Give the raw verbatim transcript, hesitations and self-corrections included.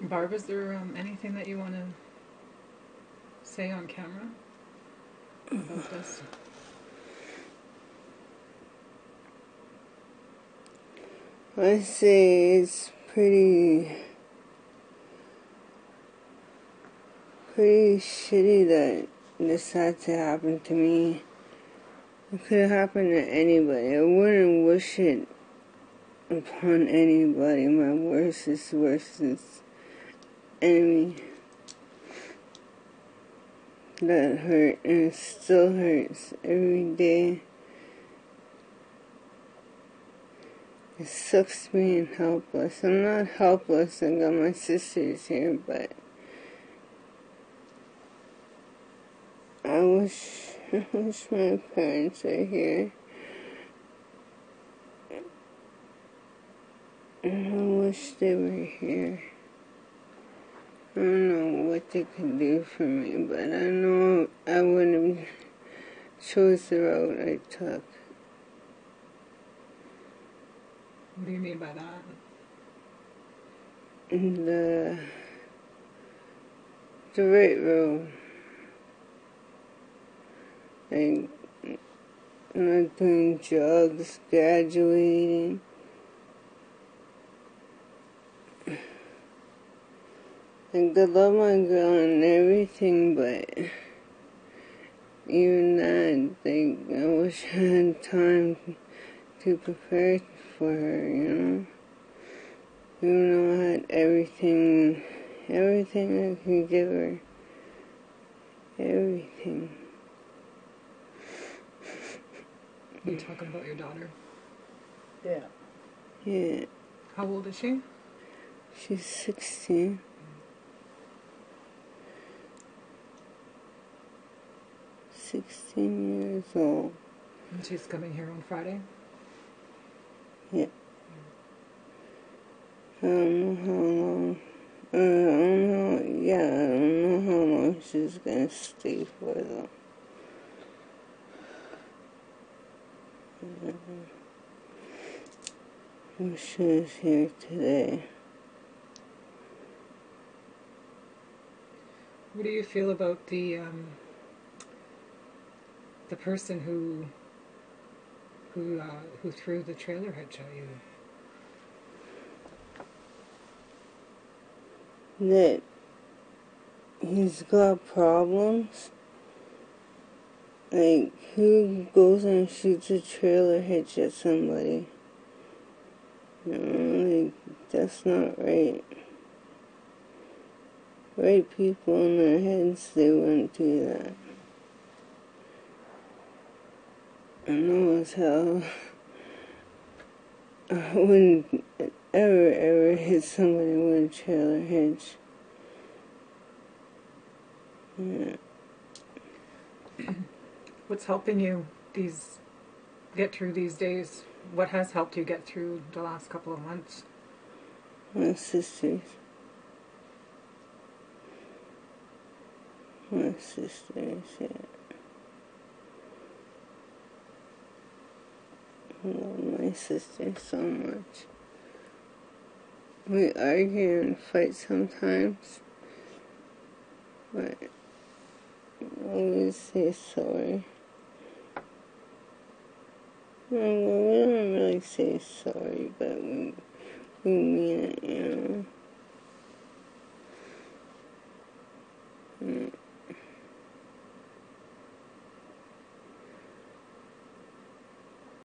Barb, is there um, anything that you want to say on camera about this? I say it's pretty, pretty shitty that this had to happen to me. It could have happened to anybody. I wouldn't wish it upon anybody. My worstest, worstest enemy that hurt, and it still hurts every day. It sucks being helpless. I'm not helpless. I got my sisters here, but I wish, I wish my parents were here. And I wish they were here. I don't know what they could do for me, but I know I wouldn't have chose the road I took. What do you mean by that? The, the right road. Like, not doing drugs, graduating. Like, I love my girl and everything, but even that, like, I wish I had time to prepare for her, you know? Even though I had everything, everything I could give her. Everything. Are you talking about your daughter? Yeah. Yeah. How old is she? She's sixteen. Sixteen years old. And she's coming here on Friday? Yeah. I don't know how long. Uh, I don't know. Yeah, I don't know how long she's gonna stay for though. I wish she was here today. What do you feel about the um, the person who? Who, uh, who threw the trailer hitch at you? That he's got problems. Like, who goes and shoots a trailer hitch at somebody? You know, like, that's not right. Right people in their heads, they wouldn't do that. I know as hell I wouldn't ever, ever hit somebody with a trailer hitch. Yeah. What's helping you these get through these days? What has helped you get through the last couple of months? My sisters. My sisters, yeah. I love my sister so much. We argue and fight sometimes, but I always say sorry. No, we don't really say sorry, but we, we mean it, you know.